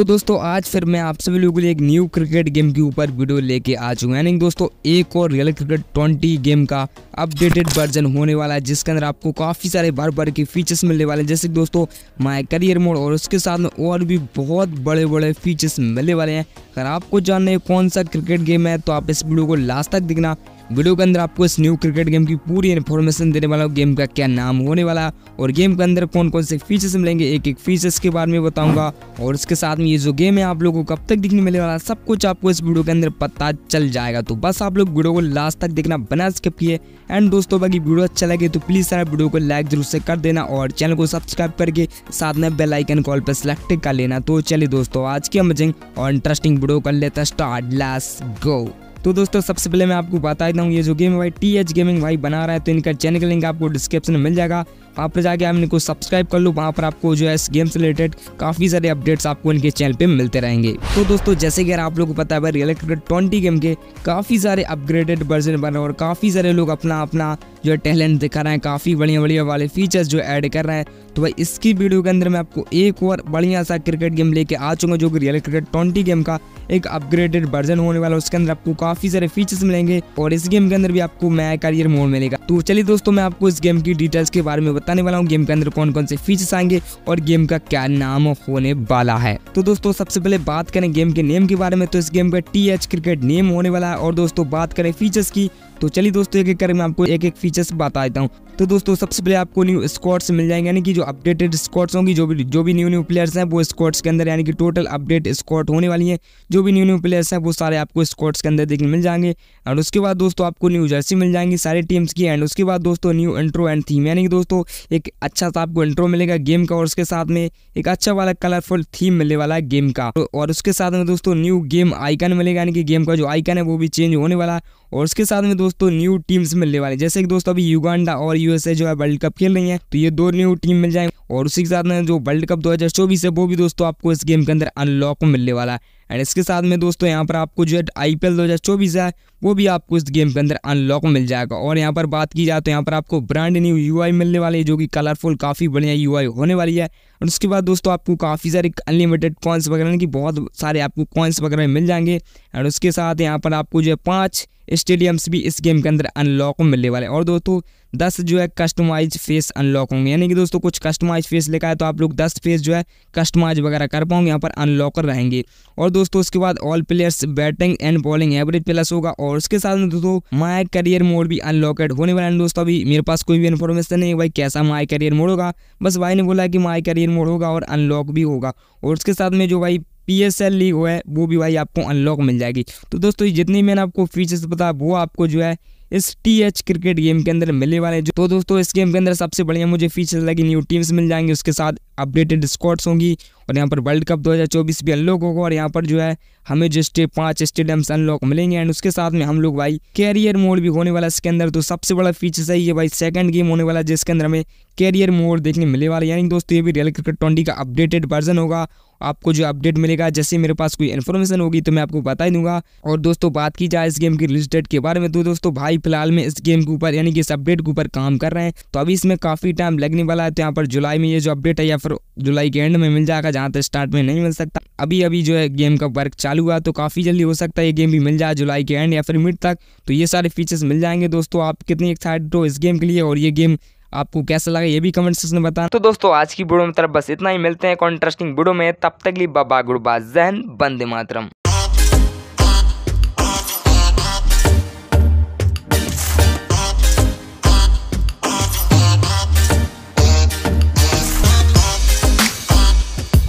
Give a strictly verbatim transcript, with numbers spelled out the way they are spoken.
तो दोस्तों आज फिर मैं आप सभी लोगों के लिए एक न्यू क्रिकेट गेम के ऊपर वीडियो लेके आ चुका है। दोस्तों एक और रियल क्रिकेट ट्वेंटी गेम का अपडेटेड वर्जन होने वाला है, जिसके अंदर आपको काफ़ी सारे बार बार के फीचर्स मिलने वाले हैं, जैसे दोस्तों माय करियर मोड, और उसके साथ में और भी बहुत बड़े बड़े फीचर्स मिलने वाले हैं। अगर आपको जानना है कौन सा क्रिकेट गेम है तो आप इस वीडियो को लास्ट तक देखना। वीडियो के अंदर आपको इस न्यू क्रिकेट गेम की पूरी इन्फॉर्मेशन देने वाला हूँ, गेम का क्या नाम होने वाला और गेम के अंदर कौन कौन से फीचर्स मिलेंगे, एक एक फीचर्स के बारे में बताऊंगा, और इसके साथ में ये जो गेम है आप लोगों को कब तक दिखने मिलने वाला सब कुछ आपको इस वीडियो के अंदर पता चल जाएगा। तो बस आप लोग वीडियो को लास्ट तक देखना, बना स्किप किए। एंड दोस्तों बाकी वीडियो अच्छा लगे तो प्लीज़ सारा वीडियो को लाइक जरूर से कर देना और चैनल को सब्सक्राइब करके साथ में बेल आइकन कॉल पर सेलेक्ट कर लेना। तो चलिए दोस्तों आज की अमेजिंग और इंटरेस्टिंग वीडियो कर लेते हैं स्टार्ट, लेट्स गो। तो दोस्तों सबसे पहले मैं आपको बता दूं ये जो गेम है भाई टी एच गेमिंग भाई बना रहा है, तो इनका चैनल का लिंक आपको डिस्क्रिप्शन में मिल जाएगा, वहाँ पर जाके आप इनको सब्सक्राइब कर लो। वहाँ पर आपको जो है इस गेम से रिलेटेड काफ़ी सारे अपडेट्स आपको इनके चैनल पे मिलते रहेंगे। तो दोस्तों जैसे कि आप लोगों को पता है भाई रियल क्रिकेट ट्वेंटी गेम के काफ़ी सारे अपग्रेडेड वर्जन बन रहे हैं और काफ़ी सारे लोग अपना अपना जो है टैलेंट दिखा रहे हैं, काफ़ी बढ़िया बढ़िया वाले फीचर्स जो ऐड कर रहे हैं। तो भाई इसकी वीडियो के अंदर मैं आपको एक और बढ़िया सा क्रिकेट गेम लेके आ चुका जो कि रियल क्रिकेट ट्वेंटी गेम का एक अपग्रेडेड वर्जन होने वाला है। उसके अंदर आपको काफ़ी सारे फीचर्स मिलेंगे और इस गेम के अंदर भी आपको माय करियर मोड मिलेगा। तो चलिए दोस्तों मैं आपको इस गेम की डिटेल्स के बारे में बताने वाला हूँ, गेम के अंदर कौन कौन से फीचर्स आएंगे और गेम का क्या नाम होने वाला है। तो दोस्तों सबसे पहले बात करें गेम के नेम के बारे में, तो इस गेम का टी एच क्रिकेट नेम होने वाला है। और दोस्तों बात करें फीचर्स की, तो चलिए दोस्तों एक एक करके मैं आपको एक एक फीचर्स बता देता हूँ। तो दोस्तों सबसे पहले आपको न्यू स्क्वाड्स मिल जाएंगे, यानी कि जो अपडेटेड स्क्वाड्स होंगी, जो भी जो भी न्यू न्यू प्लेयर्स हैं वो स्क्वाड्स के अंदर, यानी कि टोटल अपडेट स्क्वाड होने वाली है। जो भी न्यू न्यू प्लेयर्स हैं वो सारे आपको स्क्वाड्स के अंदर देखने मिल जाएंगे। और उसके बाद दोस्तों आपको न्यू जर्सी मिल जाएंगी सारी टीम्स की। एंड उसके बाद दोस्तों न्यू इंट्रो एंड थीम, यानी कि दोस्तों एक अच्छा सा आपको इंट्रो मिलेगा गेम का और उसके साथ में एक अच्छा वाला कलरफुल थीम मिलने वाला है गेम का। और उसके साथ में दोस्तों न्यू गेम आइकन मिलेगा, यानी कि गेम का जो आइकन है वो भी चेंज होने वाला है। और उसके साथ में दोस्तों न्यू टीम्स मिलने वाली, जैसे कि दोस्तों अभी युगांडा और यूएसए जो है वर्ल्ड कप खेल रही है तो ये दो न्यू टीम मिल जाएंगे। और उसी के साथ में जो वर्ल्ड कप दो हज़ार चौबीस है वो भी दोस्तों आपको इस गेम के अंदर अनलॉक मिलने वाला है। एंड इसके साथ में दोस्तों यहाँ पर आपको जो है आईपीएल दो हज़ार चौबीस है वो भी आपको इस गेम के अंदर अनलॉक मिल जाएगा। और यहाँ पर बात की जाए तो यहाँ पर आपको ब्रांड न्यू यूआई मिलने वाली है, जो कि कलरफुल काफ़ी बढ़िया यूआई होने वाली है। और उसके बाद दोस्तों आपको काफ़ी सारे अनलिमिटेड कॉइन्स वगैरह की बहुत सारे आपको कॉइन्स वगैरह मिल जाएंगे। एंड उसके साथ यहाँ पर आपको जो है पाँच स्टेडियम्स भी इस गेम के अंदर अनलॉक मिलने वाले हैं। और दोस्तों दस जो है कस्टमाइज फेस अनलॉक होंगे, यानी कि दोस्तों कुछ कस्टमाइज फेस लिखा है तो आप लोग दस फेस जो है कस्टमाइज वगैरह कर पाओगे, यहाँ पर अनलॉक रहेंगे। और दोस्तों उसके बाद all players batting and bowling average plus होगा। और उसके साथ में दोस्तों माय करियर मोड भी अनलॉकेड होने वाला है। दोस्तों अभी मेरे पास कोई भी इन्फॉर्मेशन नहीं है भाई कैसा माय करियर मोड होगा, बस भाई ने बोला कि माय करियर मोड होगा और अनलॉक भी होगा। और उसके साथ में जो भाई पीएसएल लीग हुआ है वो भी भाई आपको अनलॉक मिल जाएगी। तो दोस्तों जितनी मैंने आपको फीचर्स बताया वो आपको जो है इस टीएच क्रिकेट गेम के अंदर मिलने वाले हैं। तो दोस्तों इस गेम के अंदर सबसे बढ़िया मुझे फीचर्स लगी न्यू टीम्स मिल जाएंगी, उसके साथ अपडेटेड स्क्वाड्स होंगी और यहाँ पर वर्ल्ड कप दो हज़ार चौबीस भी अनलॉक होगा। और यहाँ पर जो है हमें जो स्टे पाँच स्टेडियम्स अनलॉक मिलेंगे। एंड उसके साथ में हम लोग भाई कैरियर मोड भी होने वाला इसके अंदर। तो सबसे बड़ा फीचर्स है ये भाई सेकंड गेम होने वाला है जिसके अंदर हमें कैरियर मोड देखने मिलने वाला, यानी दोस्तों ये भी रियल क्रिकेट ट्वेंटी का अपडेटेड वर्जन होगा। आपको जो अपडेट मिलेगा जैसे मेरे पास कोई इन्फॉर्मेशन होगी तो मैं आपको बता ही दूंगा। और दोस्तों बात की जाए इस गेम की रिलीज डेट के बारे में, तो दोस्तों भाई फिलहाल में इस गेम के ऊपर यानी कि इस अपडेट के ऊपर काम कर रहे हैं, तो अभी इसमें काफ़ी टाइम लगने वाला है। तो यहाँ पर जुलाई में ये जो अपडेट है या फिर जुलाई के एंड में मिल जाएगा, जहाँ तक स्टार्ट में नहीं मिल सकता। अभी अभी जो है गेम का वर्क चालू हुआ तो काफ़ी जल्दी हो सकता है ये गेम भी मिल जाए जुलाई के एंड या फिर मिड तक। तो ये सारे फीचर्स मिल जाएंगे। दोस्तों आप कितनी एक्साइटेड हो इस गेम के लिए और ये गेम आपको कैसा लगा ये भी कमेंट सेक्शन में बताना। तो दोस्तों आज की वीडियो में तरफ बस इतना ही, मिलते हैं एक इंटरेस्टिंग वीडियो में, तब तक के लिए बाय बाय, गुड बाय, जय हिंद, वंदे मातरम।